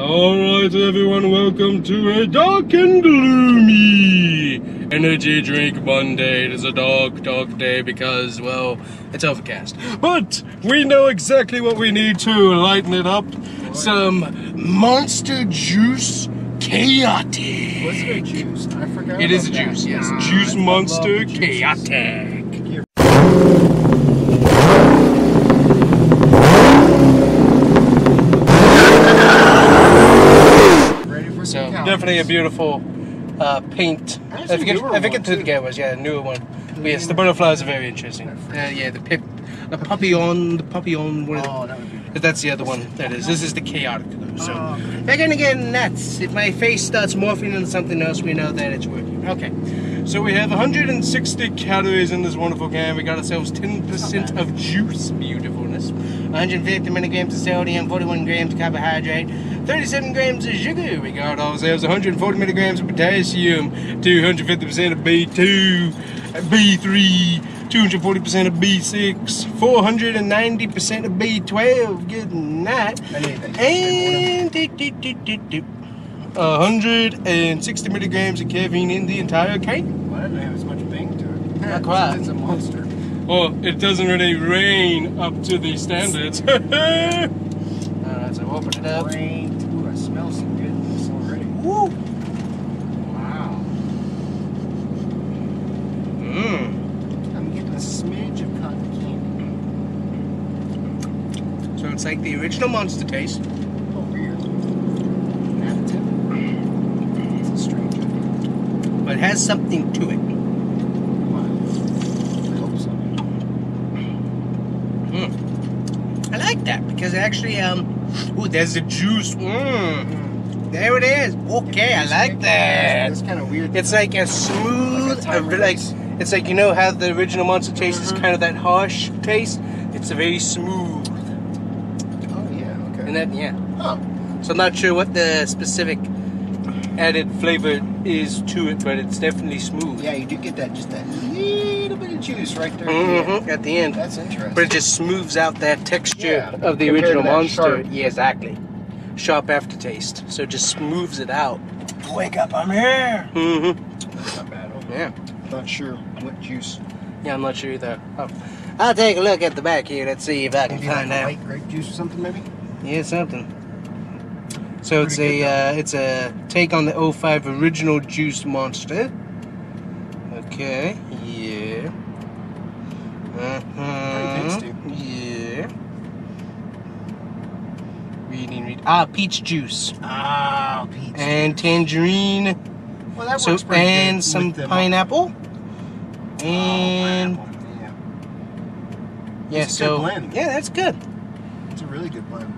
Alright everyone, welcome to a dark and gloomy energy drink Monday. It is a dark, dark day because, well, it's overcast. But we know exactly what we need to lighten it up. Some Monster Juice Khaotic. What's the juice? I forgot. It is a juice, yes. Juice Monster Khaotic. Definitely a beautiful paint. I forget the gamers, yeah, newer one. But yes, the butterflies are very interesting. Yeah, the puppy on. That's the other one. That is. This is the Khaotic though. So they're gonna get nuts. If my face starts morphing into something else, we know that it's working. Okay. So we have 160 calories in this wonderful can. We got ourselves 10% of juice beautifulness, 150 milligrams of sodium, 41 grams of carbohydrate, 37 grams of sugar. We got ourselves 140 milligrams of potassium, 250% of B2, B3, 240% of B6, 490% of B12. Good night. And 160 milligrams of caffeine in the entire can. Why didn't I have as much Bang to it? Not quite. It's a monster. Well, it doesn't really rain up to the standards. Alright, so open it up. Rain. Ooh, I smell some goodness already. Woo! Wow. Mmm. I'm getting a smidge of cotton candy. So it's like the original monster taste. It has something to it. I hope so. I like that because actually, oh, there's the juice. There it is. Okay, I like that. It's kind of weird. It's like a smooth, it's like, you know how the original monster taste is kind of that harsh taste. It's a very smooth. Oh yeah. Okay. And then yeah. Huh. So I'm not sure what the specific added flavor is to it, but it's definitely smooth. Yeah, you do get that, just that little bit of juice right there at the end. That's interesting. But it just smooths out that texture of the original monster. Yeah, exactly. Sharp aftertaste. So it just smooths it out. Wake up, I'm here! That's not bad. Okay. Yeah. Not sure what juice. Yeah, I'm not sure either. Oh. I'll take a look at the back here. Let's see if I can find out. Like grape juice or something, maybe? Yeah, something. So it's a take on the 05 original juice monster. Okay. Yeah. Yeah. Reading. Ah, peach juice. Ah, peach. And tangerine. Well, that works pretty good. And some pineapple. And pineapple. Yeah. Yeah. So blend. Yeah, that's good. It's a really good blend.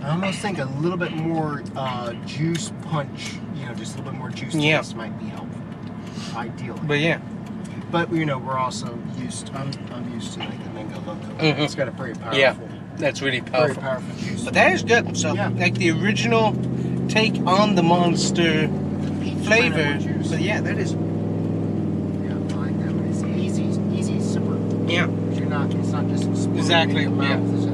I almost think a little bit more juice punch, you know, just a little bit more juice taste might be helpful, ideally. But yeah. But, you know, we're also used, I'm used to like the mango loco. It's got a pretty powerful. Yeah, that's really powerful. Very powerful juice. But that is good. So, like the original take on the monster flavor. But yeah, that is. Yeah, I like that one. It's easy sipper. Yeah. You're not, it's not just spoon in your mouth. Yeah.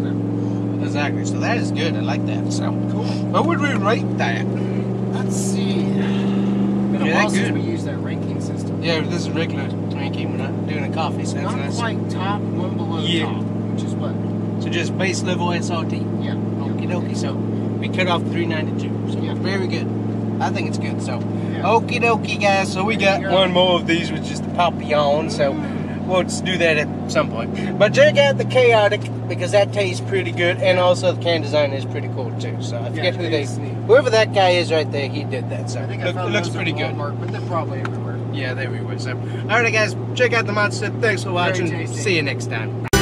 Exactly. So that is good. I like that. So cool. What would we rate that? Let's see. Been a while since we used that ranking system. Yeah, this is regular ranking. We're not doing a coffee. So one quite top, one below top, which is what. So just base level SRT. Yeah. Okie dokie. So we cut off 392. So very good. I think it's good. So okie dokie, guys. So we got one more of these, which is the Papillon. So. We'll just do that at some point. But check out the Khaotic because that tastes pretty good, and also the can design is pretty cool too. So I forget whoever that guy is right there, he did that. So I think it looks pretty good. But they're probably everywhere. Yeah, they're everywhere. So alright guys, check out the monster. Thanks for watching. See you next time.